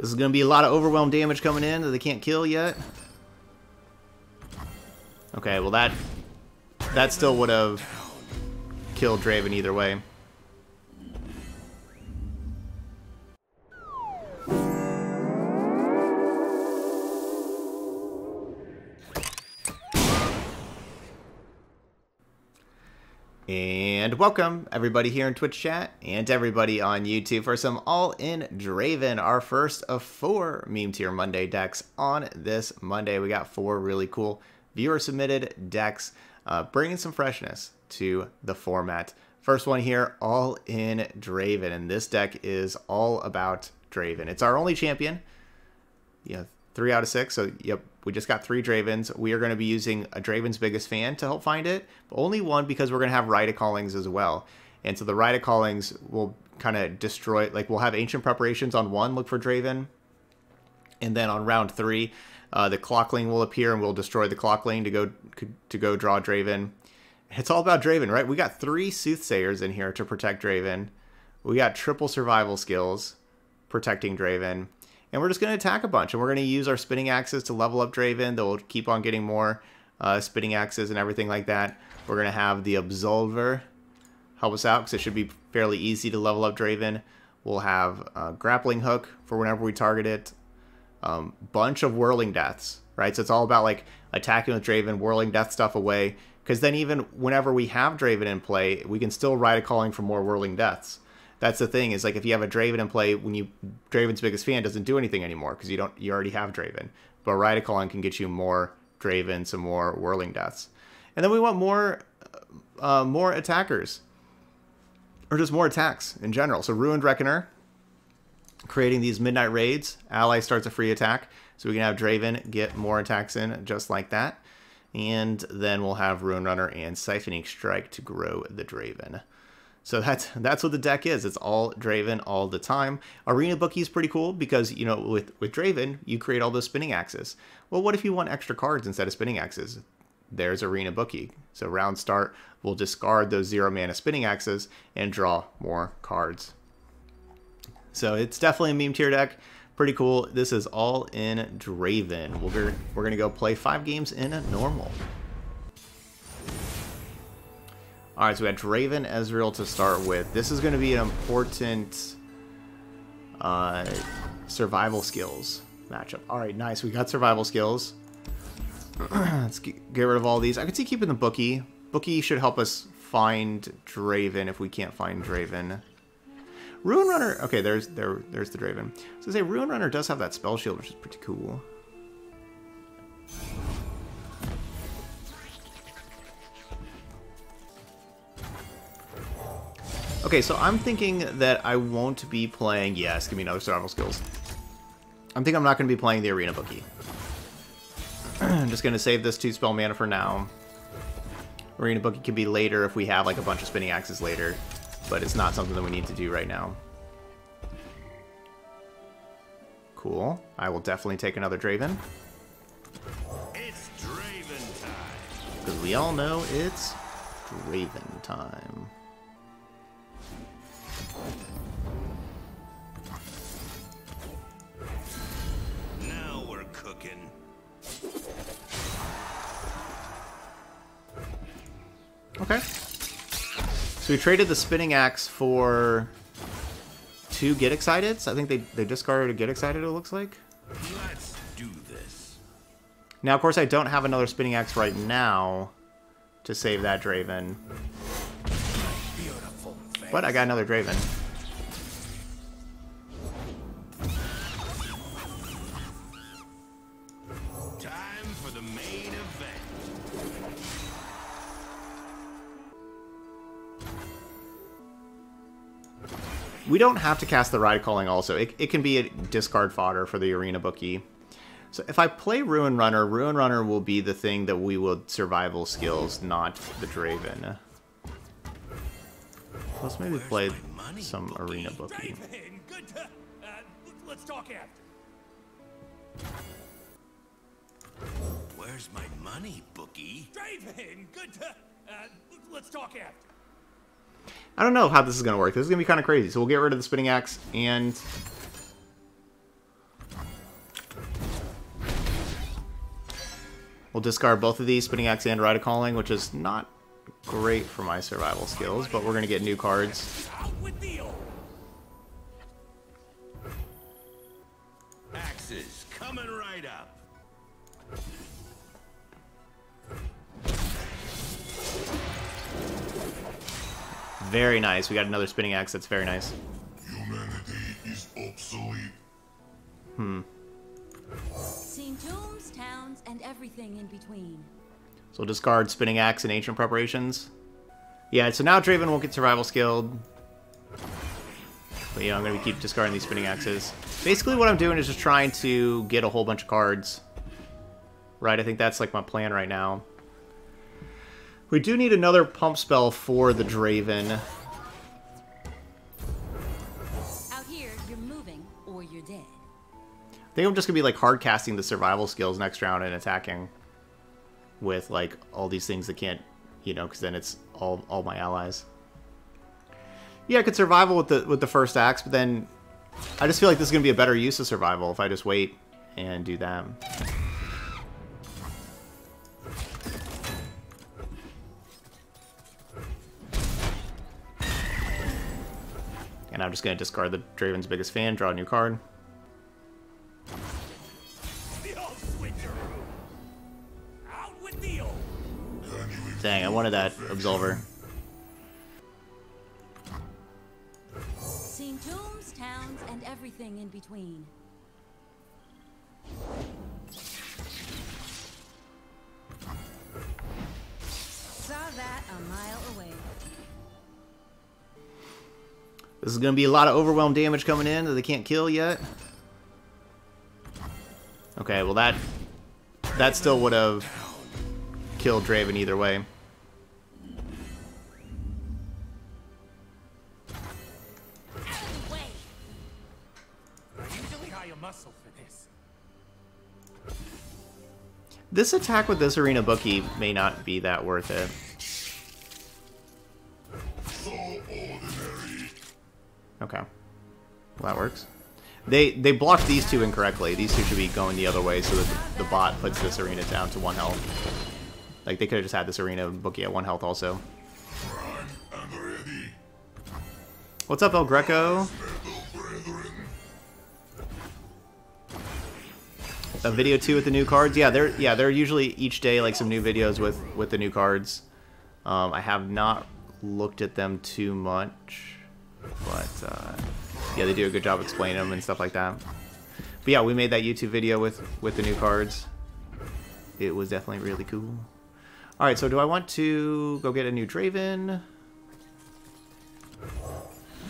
This is going to be a lot of overwhelm damage coming in that they can't kill yet. Okay, well that still would have killed Draven either way. And welcome everybody here in Twitch chat and everybody on YouTube for some All-In Draven, our first of 4 Meme Tier Monday decks on this Monday. We got 4 really cool viewer-submitted decks, bringing some freshness to the format. First one here, All-In Draven, and this deck is all about Draven. It's our only champion, you know, 3 out of 6, so yep. We just got 3 Dravens. We are going to be using a Draven's Biggest Fan to help find it, but only one because we're going to have Rite of Callings as well. And so the Rite of Callings will kind of destroy, like we'll have Ancient Preparations on 1, look for Draven. And then on round 3, the Clockling will appear and we'll destroy the Clockling to go draw Draven. It's all about Draven, right? We got 3 Soothsayers in here to protect Draven. We got triple Survival Skills protecting Draven. And we're just going to attack a bunch, and we're going to use our spinning axes to level up Draven. They'll keep on getting more spinning axes and everything like that. We're going to have the Absolver help us out because it should be fairly easy to level up Draven. We'll have Grappling Hook for whenever we target it. Bunch of Whirling Deaths, right? So it's all about like attacking with Draven, Whirling Death stuff away. Because then even whenever we have Draven in play, we can still Rite of Calling for more Whirling Deaths. That's the thing, is like if you have a Draven in play, when you Draven's Biggest Fan doesn't do anything anymore because you already have Draven. But Rite of Callings can get you more Draven, some more Whirling Deaths, and then we want more more attackers, or just more attacks in general. So Ruined Reckoner, creating these midnight raids, ally starts a free attack, so we can have Draven get more attacks in just like that, and then we'll have Rune Runner and Siphoning Strike to grow the Draven. So that's what the deck is. It's all Draven all the time. Arena Bookie is pretty cool because, you know, with Draven, you create all those spinning axes. Well, what if you want extra cards instead of spinning axes? There's Arena Bookie. So round start, we'll discard those 0 mana spinning axes and draw more cards. So it's definitely a meme tier deck. Pretty cool. This is All In Draven. We're going to go play 5 games in a normal. All right, so we got Draven, Ezreal to start with. This is going to be an important survival skills matchup. All right, nice. We got survival skills. Let's get rid of all these. I could see keeping the Bookie. Bookie should help us find Draven if we can't find Draven. Rune Runner. Okay, there's the Draven. So say Rune Runner does have that Spell Shield, which is pretty cool. Okay, so I'm thinking that I won't be playing... Yes, give me another survival skills. I'm thinking I'm not going to be playing the Arena Bookie. I'm just going to save this 2 spell mana for now. Arena Bookie can be later if we have like a bunch of spinning axes later, but it's not something that we need to do right now. Cool. I will definitely take another Draven. It's Draven time. Because we all know it's Draven time. Now we're cooking. Okay. So we traded the spinning axe for 2 Get Excited. So I think they discarded a Get Excited, it looks like. Let's do this. Now, of course, I don't have another spinning axe right now to save that Draven. But I got another Draven. Time for the main event. We don't have to cast the Rite of Calling also. It can be a discard fodder for the Arena Bookie. So if I play Ruin Runner, Ruin Runner will be the thing that we will survival skills, not the Draven. Let's maybe play some Bookie. Arena Bookie. Draven, good to, let's talk after. Where's my money, Bookie? Draven, good to, let's talk after. I don't know how this is going to work. This is going to be kind of crazy. So we'll get rid of the spinning axe and We'll discard both of these, Spinning Axe and Rite of Calling, which is not great for my survival skills, but we're going to get new cards. Axes coming right up. Very nice. We got another Spinning Axe. That's very nice. Humanity is obsolete. Seen tombs, towns, and everything in between. So we'll discard Spinning Axe and Ancient Preparations. Yeah, so now Draven won't get Survival Skilled. But, you know, I'm going to keep discarding these Spinning Axes. Basically, what I'm doing is just trying to get a whole bunch of cards. Right, I think that's, like, my plan right now. We do need another pump spell for the Draven. Out here, you're moving or you're dead. I think I'm just going to be, like, hard casting the survival skills next round and attacking with, like, all these things that can't, you know, because then it's all my allies. Yeah, I could survival with the first axe, but then I just feel like this is going to be a better use of survival if I just wait and do that. And I'm just going to discard the Draven's Biggest Fan, draw a new card. Dang, I wanted that Absolver. Seen tombs, towns, and everything in between. Saw that a mile away. This is going to be a lot of overwhelm damage coming in that they can't kill yet. Okay, well that still would have killed Draven either way. This attack with this Arena Bookie may not be that worth it. Okay. Well, that works. They blocked these two incorrectly. These two should be going the other way so that the bot puts this arena down to 1 health. Like, they could have just had this Arena Bookie at 1 health also. What's up, El Greco? A video 2 with the new cards? Yeah, they're usually each day, like, some new videos with the new cards. I have not looked at them too much. But, yeah, they do a good job explaining them and stuff like that. But yeah, we made that YouTube video with the new cards. It was definitely really cool. Alright, so do I want to go get a new Draven?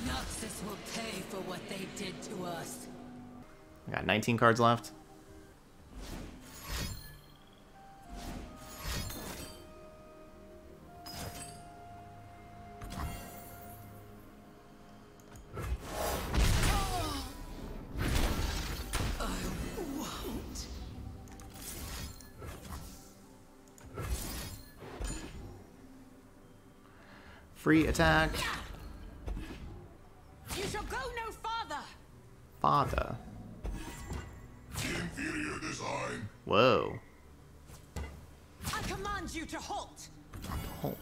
Noxus will pay for what they did to us. I got 19 cards left. Free attack. You shall go no farther. Father. Inferior design. Whoa. I command you to halt. Halt.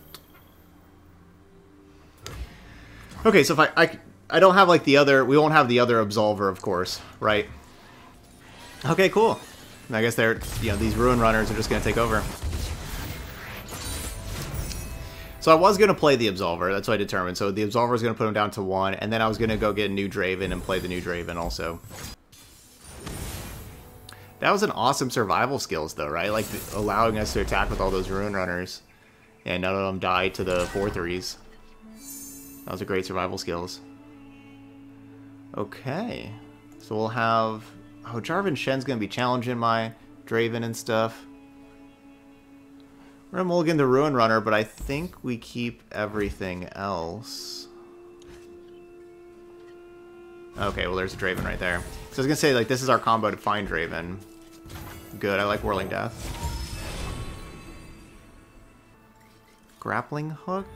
Okay, so if I don't have like the other, we won't have the other Absolver, of course, right? Okay, cool. And I guess they're, you know, these Ruin Runners are just gonna take over. So I was going to play the Absolver, that's what I determined. So the Absolver is going to put him down to 1, and then I was going to go get a new Draven and play the new Draven also. That was an awesome survival skills though, right? Like, allowing us to attack with all those Rune Runners, and none of them die to the 4/3s. That was a great survival skills. Okay. So we'll have... Oh, Jarvan Shen's going to be challenging my Draven and stuff. We're gonna mulligan the Ruin Runner, but I think we keep everything else. Okay, well there's a Draven right there. So I was gonna say, like, this is our combo to find Draven. Good, I like Whirling Death. Grappling Hook?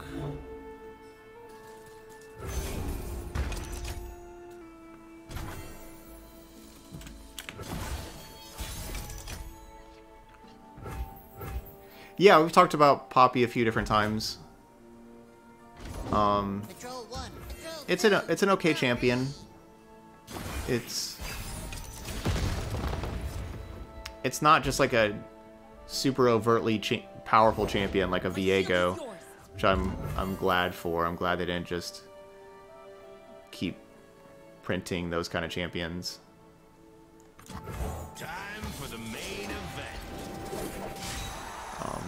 Yeah, we've talked about Poppy a few different times. It's an okay champion. It's not just like a super overtly powerful champion like a Viego, which I'm glad for. I'm glad they didn't just keep printing those kind of champions. Time for the main event.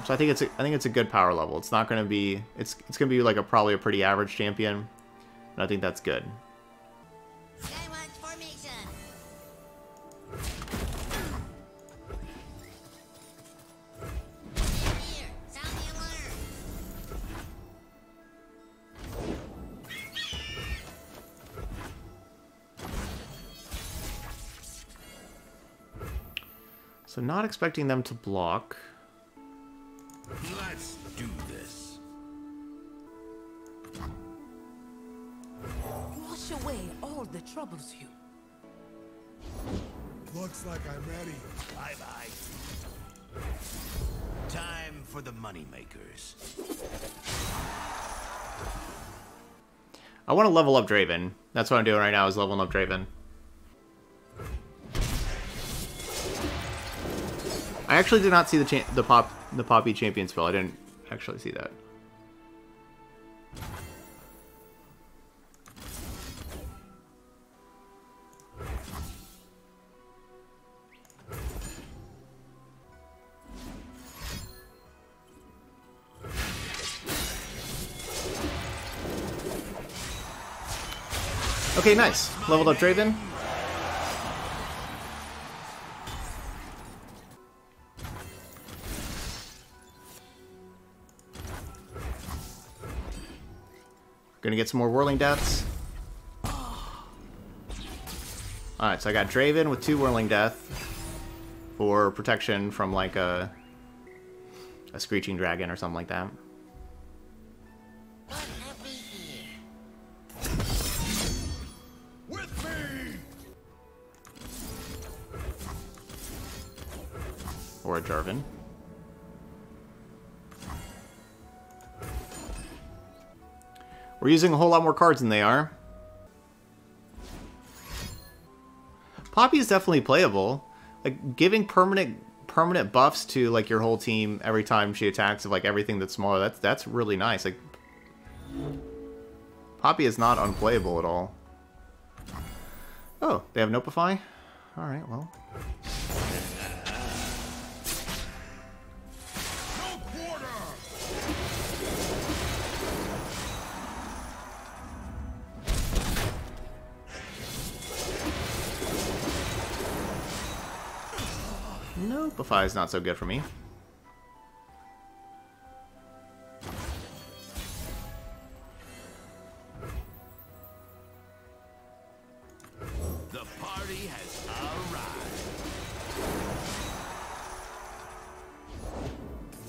So I think it's a good power level. It's not going to be it's going to be like probably a pretty average champion, and I think that's good. So not expecting them to block. Let's do this. Wash away all the troubles you. Looks like I'm ready. Bye bye. Time for the money makers. I want to level up Draven. That's what I'm doing right now, is leveling up Draven. I actually did not see the Poppy champion spell. I didn't actually see that. Okay, nice. Leveled up Draven. Gonna get some more Whirling Deaths. Alright, so I got Draven with 2 Whirling Death for protection from like a Screeching Dragon or something like that. Or a Jarvan. We're using a whole lot more cards than they are. Poppy is definitely playable. Like giving permanent buffs to like your whole team every time she attacks of like everything that's smaller. That's really nice. Like Poppy is not unplayable at all. Oh, they have Notify? All right, well. Notify is not so good for me. The party has arrived.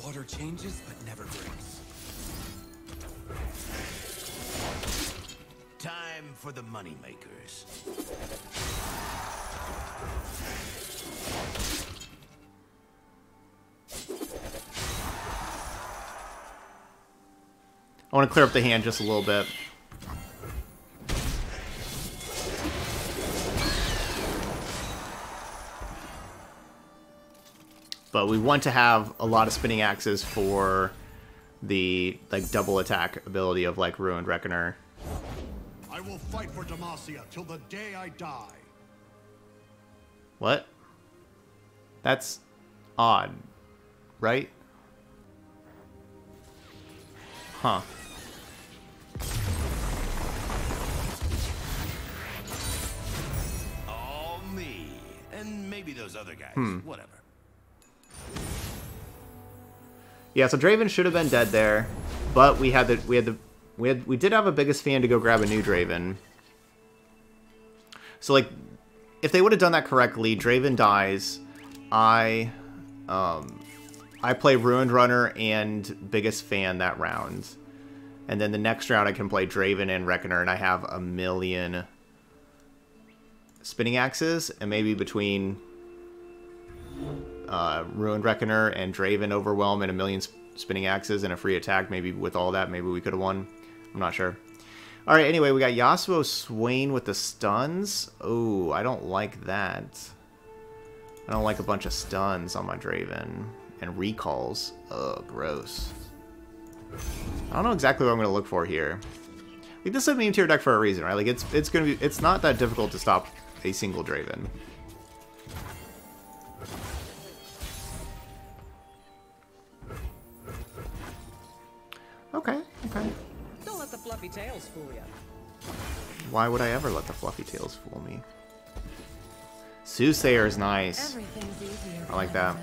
Water changes but never breaks. Time for the money makers. I want to clear up the hand just a little bit. But we want to have a lot of spinning axes for the like double attack ability of like Ruined Reckoner. I will fight for Demacia till the day I die. What? That's odd, right? Huh. All me, and maybe those other guys. Whatever. Yeah, so Draven should have been dead there, but we did have a biggest fan to go grab a new Draven. So like, if they would have done that correctly, Draven dies. I play Ruined Runner and Biggest Fan that round. And then the next round I can play Draven and Reckoner, and I have a million spinning axes, and maybe between Ruined Reckoner and Draven Overwhelm and a million spinning axes and a free attack. Maybe with all that, maybe we could have won. I'm not sure. All right, anyway, we got Yasuo Swain with the stuns. Oh, I don't like that. I don't like a bunch of stuns on my Draven. And recalls. Ugh, gross. I don't know exactly what I'm going to look for here. Like, this is a meme tier deck for a reason, right? Like, it's going to be... It's not that difficult to stop a single Draven. Okay, okay. Don't let the fluffy tails fool you. Why would I ever let the fluffy tails fool me? Soothsayer is nice. I like that.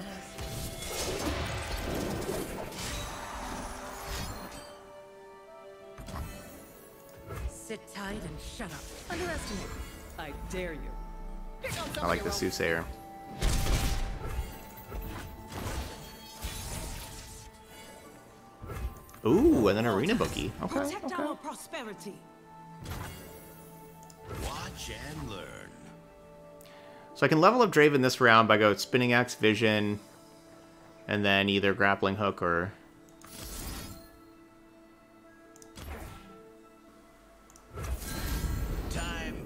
Sit tight and shut up. Underestimate. I dare you. I like the Soothsayer. Ooh, and then Arena Bookie. Okay. Protect our prosperity. Watch and learn. So I can level up Draven this round by go Spinning Axe, Vision, and then either Grappling Hook or...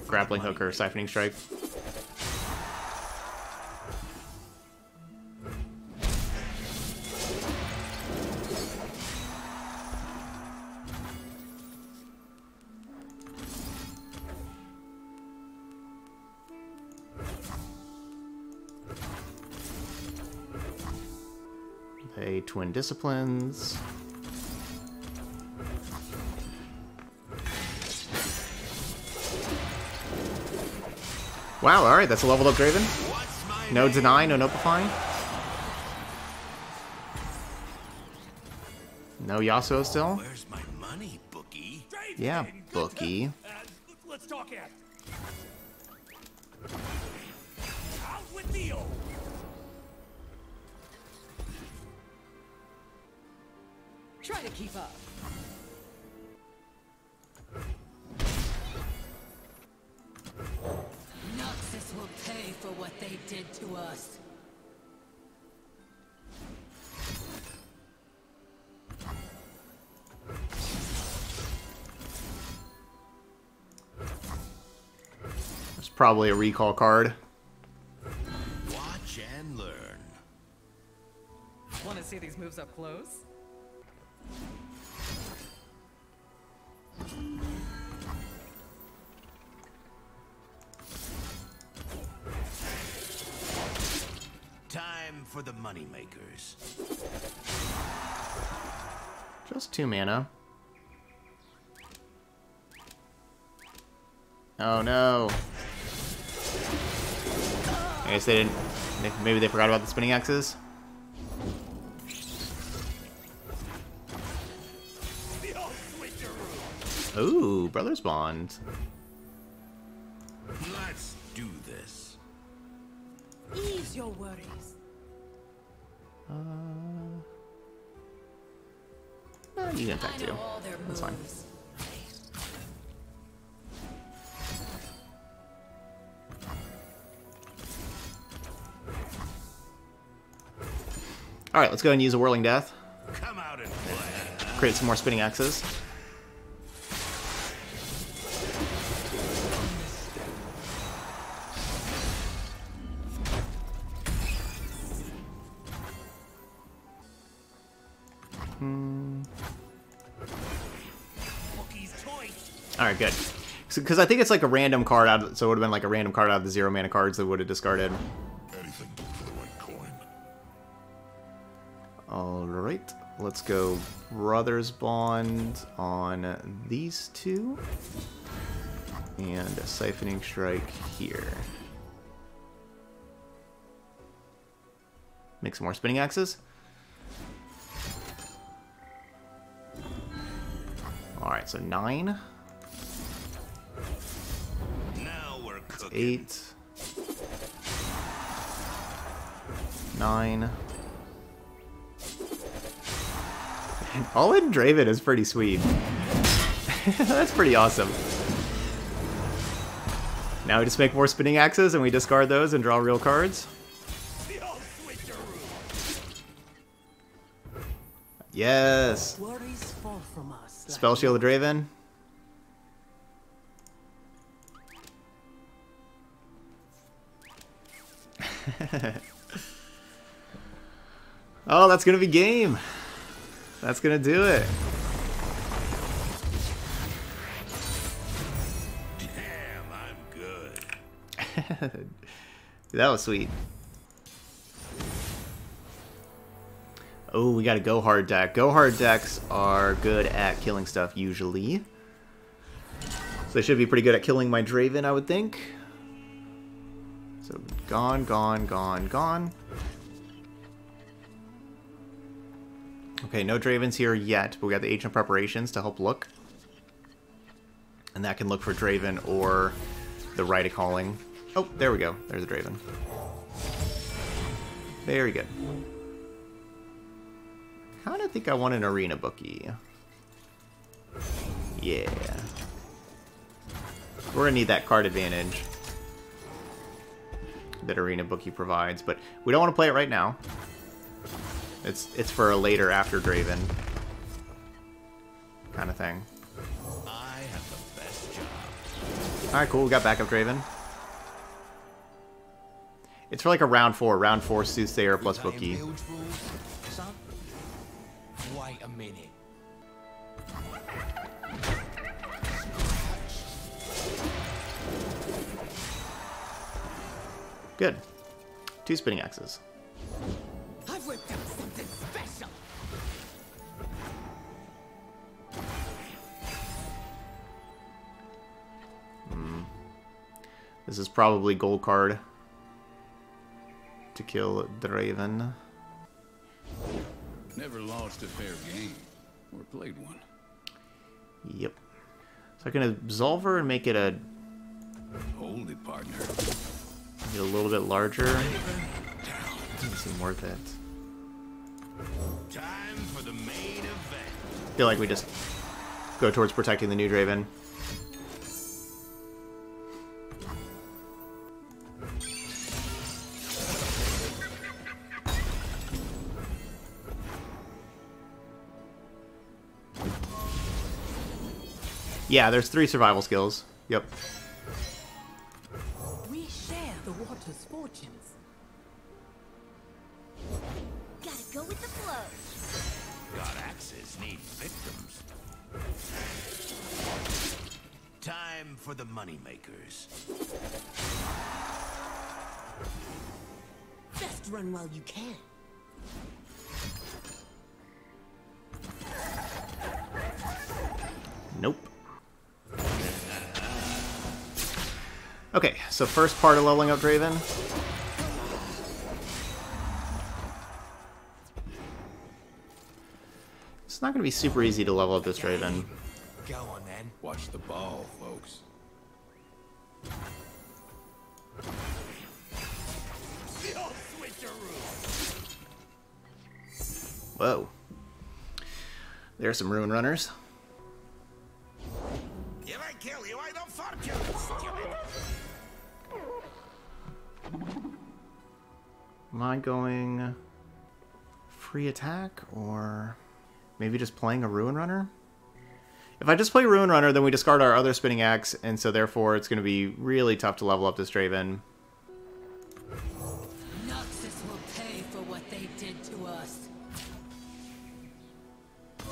Grappling Hook or Siphoning Strike. Hey, Twin Disciplines. Wow, alright, that's a leveled up Draven. No deny, no notifying. No Yasuo still. Where's my money, Bookie? Yeah, Bookie. Let's talk at it. Out with the old. Try to keep up. Will pay for what they did to us. There's probably a recall card. Watch and learn. Want to see these moves up close? For the money makers. Just 2 mana. Oh no. I guess they didn't. Maybe they forgot about the spinning axes. Ooh, Brothers Bond. Let's do this. Ease your worries. You can attack too. That's fine. All right, let's go ahead and use a Whirling Death. Come out and play. Create some more spinning axes. Alright, good. Because I think it's like a random card out of, so it would have been like a random card out of the 0 mana cards that would have discarded. Anything for the right coin. Alright, let's go Brothers Bond on these two. And a Siphoning Strike here. Make some more spinning axes. Alright, so 9. Now we're cooking. 8. 9. All in Draven is pretty sweet. That's pretty awesome. Now we just make more spinning axes and we discard those and draw real cards. Yes. Spell Shield the Draven. Oh, that's gonna be game. That's gonna do it. Damn, I'm good. That was sweet. Oh, we got a Go Hard deck. Go Hard decks are good at killing stuff usually, so they should be pretty good at killing my Draven, I would think. So gone, gone, gone, gone. Okay, no Dravens here yet, but we got the Ancient Preparations to help look. And that can look for Draven or the Rite of Calling. Oh, there we go. There's a Draven. Very good. Kind of think I want an Arena Bookie. Yeah. We're going to need that card advantage that Arena Bookie provides, but we don't want to play it right now. It's for a later after Draven kind of thing. I have the best job. All right, cool. We got backup Draven. It's for like a round 4 Soothsayer plus Bookie. Wait a minute. Good. 2 spinning axes. I've whipped up something special. This is probably gold card to kill Draven. Never lost a fair game or played one. Yep. So I can Absolver and make it a holy partner. Get a little bit larger. Doesn't seem worth it. Time for the main event. Feel like we just go towards protecting the new Draven. Yeah, there's 3 survival skills. Yep. Fortunes. Gotta go with the flow. God axes need victims. Time for the money makers. Best run while you can. Nope. Okay, so first part of leveling up Draven. It's not going to be super easy to level up this Draven. Go on, then. Watch the ball, folks. Whoa. There are some Rune Runners. If I kill you, I don't forgive you, stupid. Am I going free attack or maybe just playing a Ruin Runner? If I just play Ruin Runner, then we discard our other spinning axe, and so therefore it's going to be really tough to level up this Draven. Noxus will pay for what they did to us. I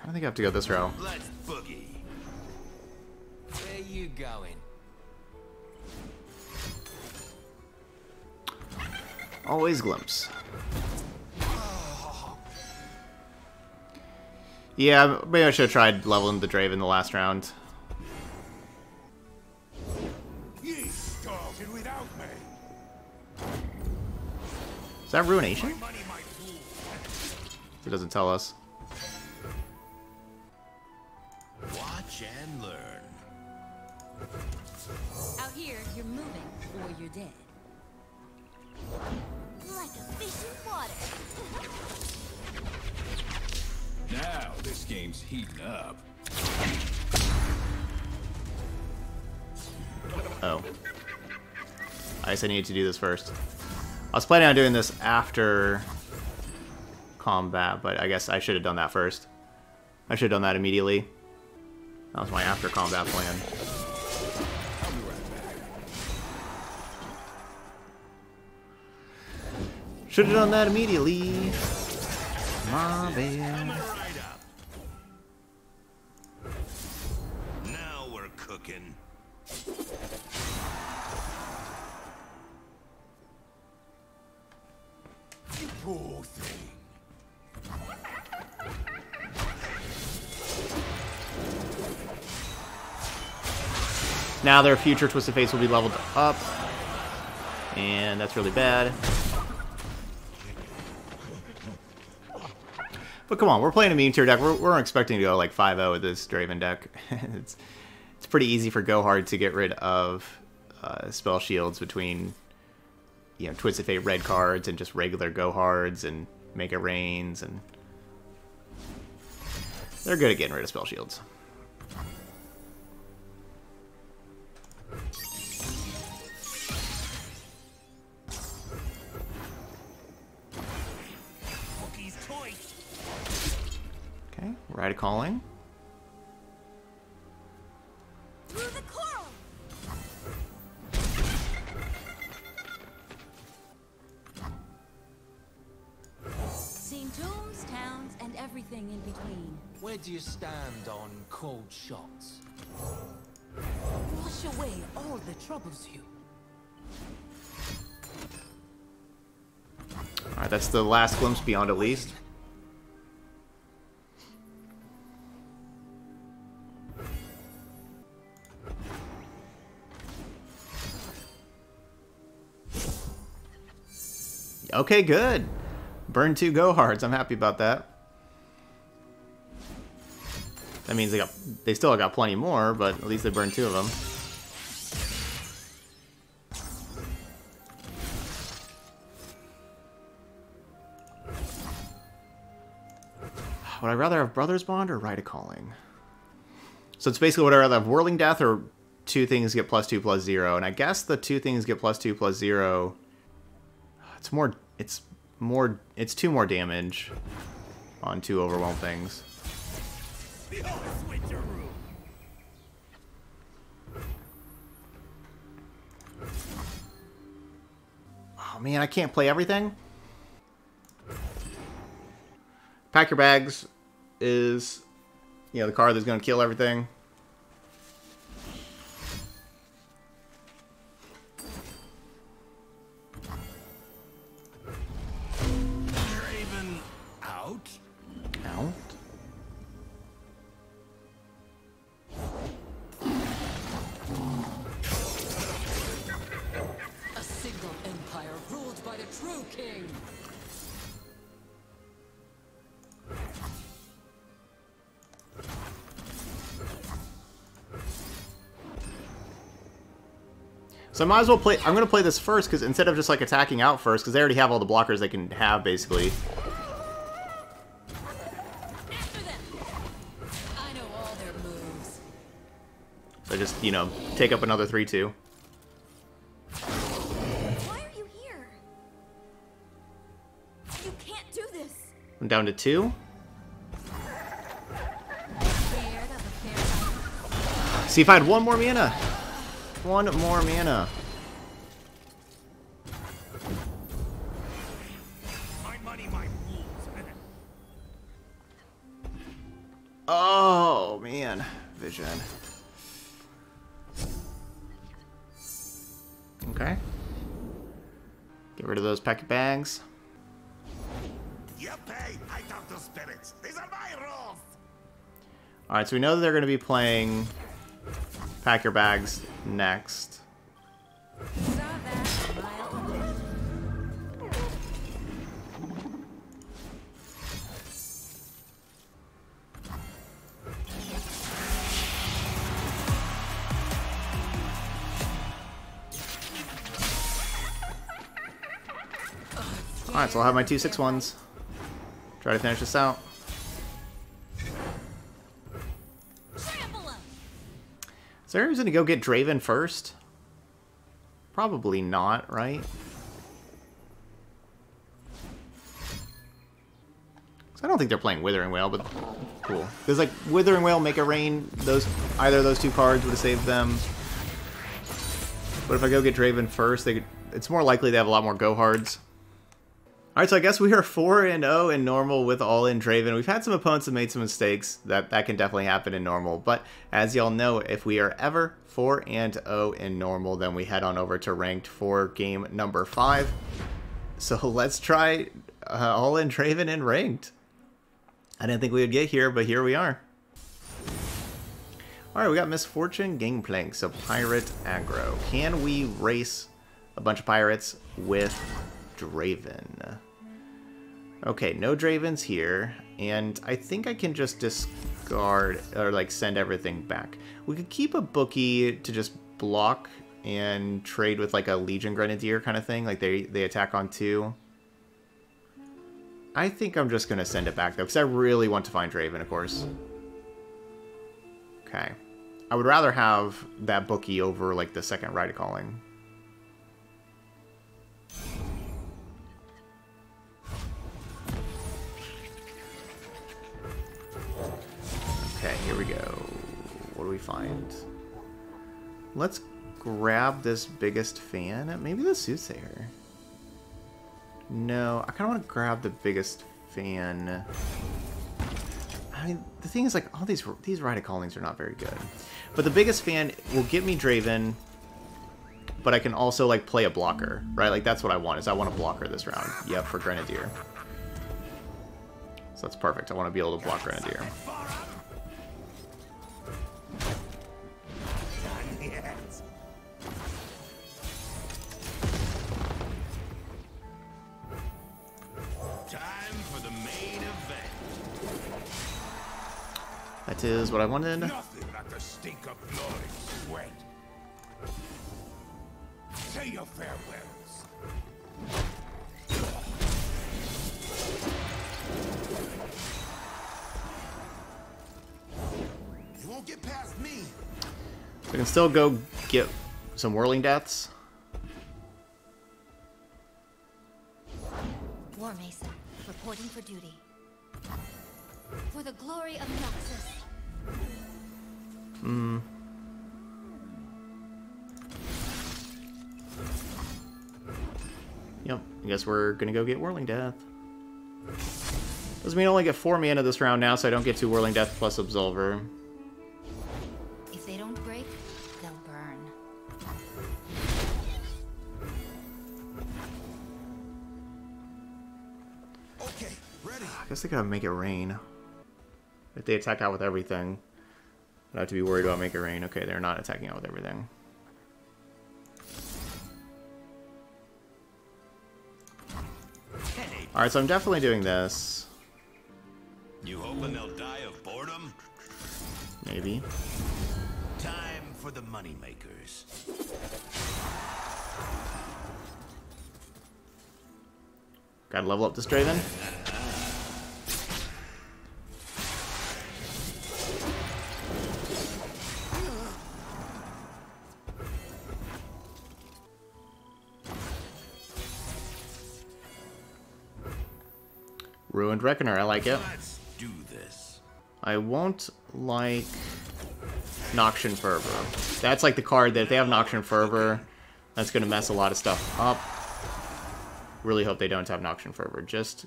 kind of think I have to go this route. Let's boogie. Where you going? Always Glimpse. Oh. Yeah, maybe I should have tried leveling the Draven in the last round. You started without me. Is that Ruination? It doesn't tell us. Watch and learn. Out here, you're moving or you're dead. Like a fish in water. Now this game's heating up. Oh. I guess I needed to do this first. I was planning on doing this after combat, but I guess I should have done that first. I should have done that immediately. That was my after combat plan. Should have done that immediately. My bad. Now we're cooking. You poor thing. Now their future Twisted Fates will be leveled up. And that's really bad. But come on, we're playing a meme tier deck. We're expecting to go like 5-0 with this Draven deck. It's pretty easy for Go Hard to get rid of Spell Shields between, you know, Twisted Fate red cards and just regular Go Hards and Mega Rains, and they're good at getting rid of Spell Shields. Okay, Rite of Calling. Through the coral. Seen tombs, towns, and everything in between. Where do you stand on cold shots? Wash away all that troubles you. All right, that's the last glimpse beyond at least. Okay, good. Burn 2 Go Hards. I'm happy about that. That means they still got plenty more, but at least they burned 2 of them. Would I rather have Brothers Bond or Rite of Calling? So it's basically would I rather have Whirling Death or 2 things get +2/+0, and I guess the 2 things get +2/+0. It's 2 more damage on 2 Overwhelm things. Oh man, I can't play everything. Pack Your Bags is, you know, the card that's going to kill everything. So I might as well play. I'm gonna play this first because instead of just like attacking out first, because they already have all the blockers they can have basically. After them. I know all their moves. So just, you know, take up another 3-2. Why are you here? You can't do this. I'm down to 2. See if I had one more mana. 1 more mana. My money, my rules. Oh man, vision. Okay. Get rid of those pack of bags. You pay. I talk to spirits. These are my rules. All right, so we know that they're going to be playing Pack Your Bags next. Alright, so I'll have my 2 6-1s. Try to finish this out. Is there a reason to go get Draven first? Probably not, right? I don't think they're playing Withering Whale, but cool. Because, like, Withering Whale, Make a Rain, those, either of those two cards would have saved them. But if I go get Draven first, they could, it's more likely they have a lot more Go Hards. All right, so I guess we are 4-0 in normal with all-in Draven. We've had some opponents that made some mistakes. That can definitely happen in normal. But as y'all know, if we are ever 4-0 in normal, then we head on over to ranked for game number 5. So let's try all-in Draven in ranked. I didn't think we would get here, but here we are. All right, we got Misfortune Gangplank, so Pirate Aggro. Can we race a bunch of Pirates with Draven? Okay, no Dravens here, and I think I can just discard, or like send everything back. We could keep a Bookie to just block and trade with like a Legion Grenadier kind of thing, like they attack on 2. I think I'm just going to send it back, though, because I really want to find Draven, of course. Okay. I would rather have that Bookie over, like, the second Rite of Callings. Okay, here we go. What do we find? Let's grab this Biggest Fan. Maybe the Soothsayer. No, I kind of want to grab the Biggest Fan. I mean, the thing is, like, all these Rite of Callings are not very good. But the Biggest Fan will get me Draven, but I can also, like, play a blocker, right? Like, that's what I want, is I want a blocker this round. Yep, for Grenadier. So that's perfect. I want to be able to block Grenadier. That is what I wanted. Nothing like a stink of blood and sweat. Say your farewells. You won't get past me. We can still go get some Whirling Deaths. War Mason, reporting for duty. For the glory of Noxus. Yep, I guess we're gonna go get Whirling Death. Doesn't mean I only get 4 mana this round now, so I don't get 2 Whirling Death plus Absolver. If they don't break, they'll burn. Okay, ready. I guess they gotta Make It Rain. If they attack out with everything, I don't have to be worried about Make It Rain. Okay, they're not attacking out with everything. Alright, so I'm definitely doing this. You hoping they'll die of boredom? Maybe. Time for the money makers. Gotta level up this Draven. Ruined Reckoner, I like it. Let's do this. I won't like Noxian Fervor. That's like the card that if they have Noxian Fervor, that's going to mess a lot of stuff up. Really hope they don't have Noxian Fervor. Just...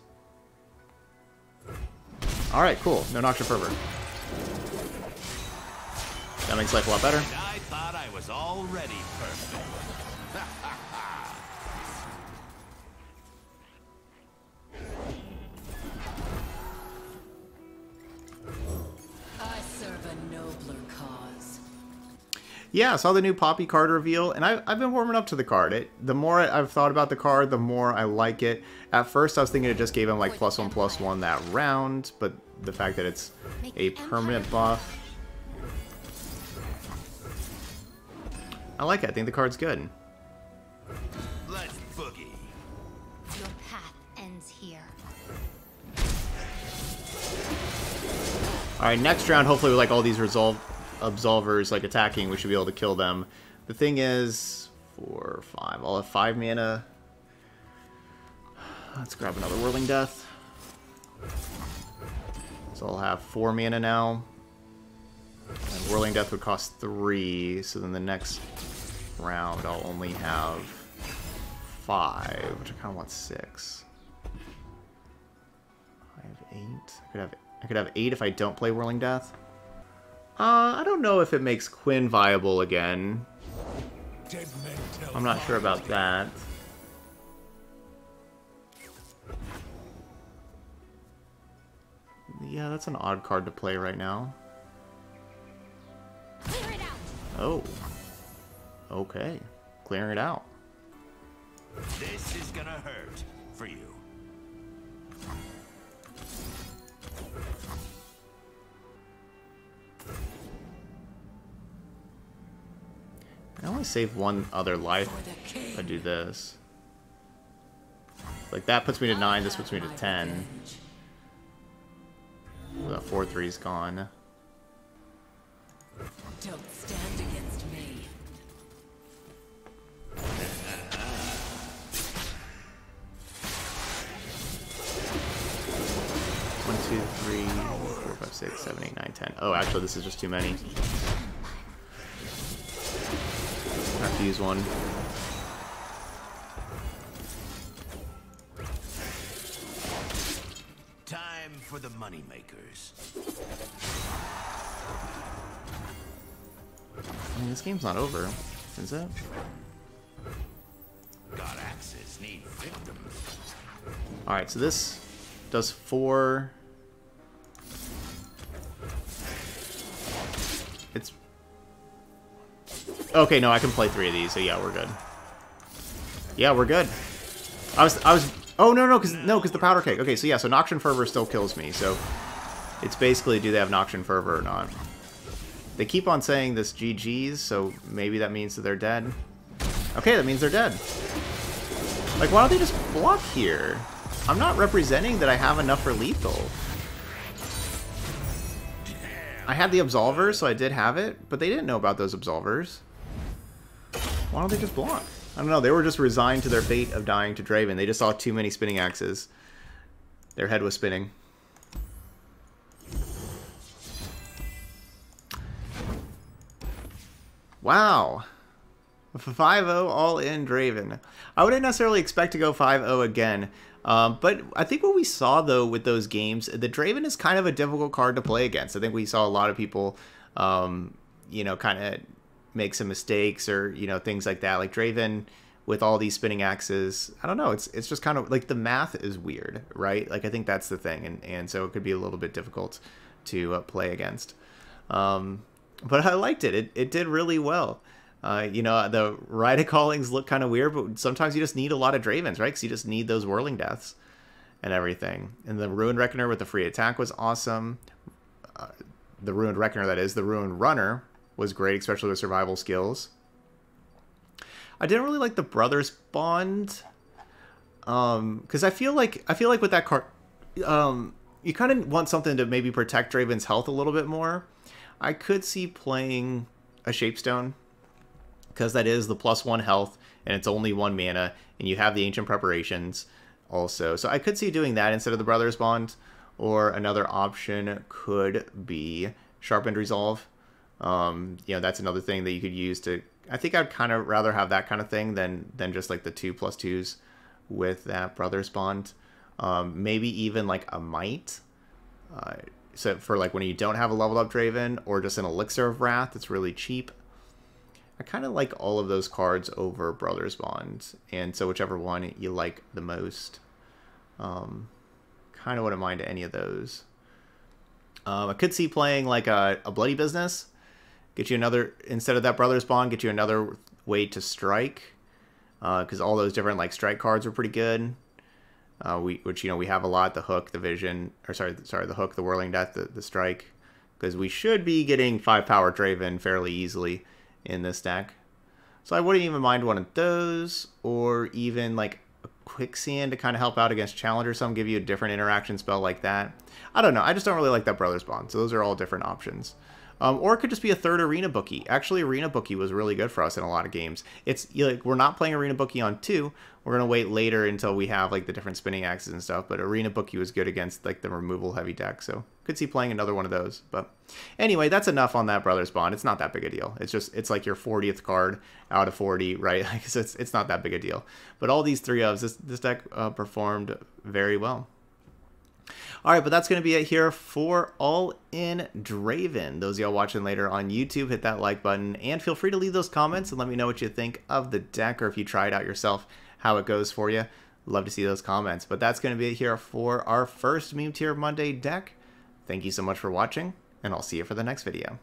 Alright, cool. No Noxian Fervor. That makes life a lot better. I thought I was already perfect. Yeah, I saw the new Poppy card reveal, and I've been warming up to the card. The more I've thought about the card, the more I like it. At first, I was thinking it just gave him, like, +1/+1 that round, but the fact that it's a permanent buff... I like it. I think the card's good. Let's boogie. Your path ends here. Alright, next round, hopefully, with, like, all these resolved... Absolvers, like, attacking, we should be able to kill them. The thing is, 4, 5. I'll have 5 mana. Let's grab another Whirling Death. So I'll have 4 mana now. And Whirling Death would cost 3, so then the next round I'll only have 5, which I kind of want 6. I have 8. I could have 8 if I don't play Whirling Death. I don't know if it makes Quinn viable again. I'm not sure about that. Yeah, that's an odd card to play right now. Oh. Okay. Clearing it out. This is gonna hurt for you. I only save one other life if I do this. Like, that puts me to 9, this puts me to 10. Well, that 4-3 is gone. Don't stand against me. One, two, three, four, five, six, seven, eight, nine, 10. Oh, actually, this is just too many. I have to use one. Time for the money makers. I mean, this game's not over, is it? Got axes, need victims. All right, so this does 4. It's okay. No, I can play 3 of these. So yeah, we're good. Yeah, we're good. I was. Oh no, because the powder cake. Okay, so yeah, so Noxian Fervor still kills me. So it's basically, do they have Noxian Fervor or not? They keep on saying this GG's, so maybe that means that they're dead. Okay, that means they're dead. Like, why don't they just block here? I'm not representing that I have enough for lethal. I had the Absolver, so I did have it, but they didn't know about those Absolvers. Why don't they just block? I don't know, they were just resigned to their fate of dying to Draven. They just saw too many spinning axes. Their head was spinning. Wow. 5-0 all in Draven. I wouldn't necessarily expect to go 5-0 again. But I think what we saw, though, with those games, the Draven is kind of a difficult card to play against. I think we saw a lot of people, you know, kind of make some mistakes or, you know, things like that. Like Draven with all these spinning axes, I don't know. It's just kind of like the math is weird, right? Like, I think that's the thing. And so it could be a little bit difficult to play against. But I liked it. It did really well. You know, the Rite of Callings look kind of weird, but sometimes you just need a lot of Dravens, right? Because you just need those Whirling Deaths and everything. And the Ruined Reckoner with the free attack was awesome. The Ruined Reckoner, that is. The Rune Runner was great, especially with Survival Skills. I didn't really like the Brothers Bond. Because I feel like with that card, you kind of want something to maybe protect Draven's health a little bit more. I could see playing a Shapestone, because that is the +1 health, and it's only 1 mana, and you have the Ancient Preparations also. So I could see doing that instead of the Brothers Bond, or another option could be Sharpened Resolve. You know, that's another thing that you could use to... I think I'd kind of rather have that kind of thing than just like the 2/2s with that Brothers Bond. Maybe even like a Might. So for like when you don't have a leveled up Draven, or just an Elixir of Wrath that's really cheap. I kind of like all of those cards over Brothers Bond, and so whichever one you like the most. Kind of wouldn't mind any of those. I could see playing like a Bloody Business. Get you another, instead of that Brothers Bond, get you another way to strike. Because all those different like strike cards are pretty good. Which, you know, we have a lot, the Hook, the Vision, or sorry, the Hook, the Whirling Death, the Strike, because we should be getting 5 power Draven fairly easily in this deck. So I wouldn't even mind one of those, or even like a Quicksand to kind of help out against Challenger. Some give you a different interaction spell like that. I don't know, I just don't really like that Brothers Bond, so those are all different options. Or it could just be a third Arena Bookie. Actually, Arena Bookie was really good for us in a lot of games. It's like we're not playing Arena Bookie on 2. We're gonna wait later until we have like the different spinning axes and stuff. But Arena Bookie was good against like the removal heavy deck, so could see playing another one of those. But anyway, that's enough on that Brothers Bond. It's not that big a deal. It's just it's like your 40th card out of 40, right? Like so it's not that big a deal. But all these three ofs, this deck performed very well. All right, but that's going to be it here for All In Draven. Those of y'all watching later on YouTube, hit that like button, and feel free to leave those comments and let me know what you think of the deck, or if you try it out yourself, how it goes for you. Love to see those comments. But that's going to be it here for our first Meme Tier Monday deck. Thank you so much for watching, and I'll see you for the next video.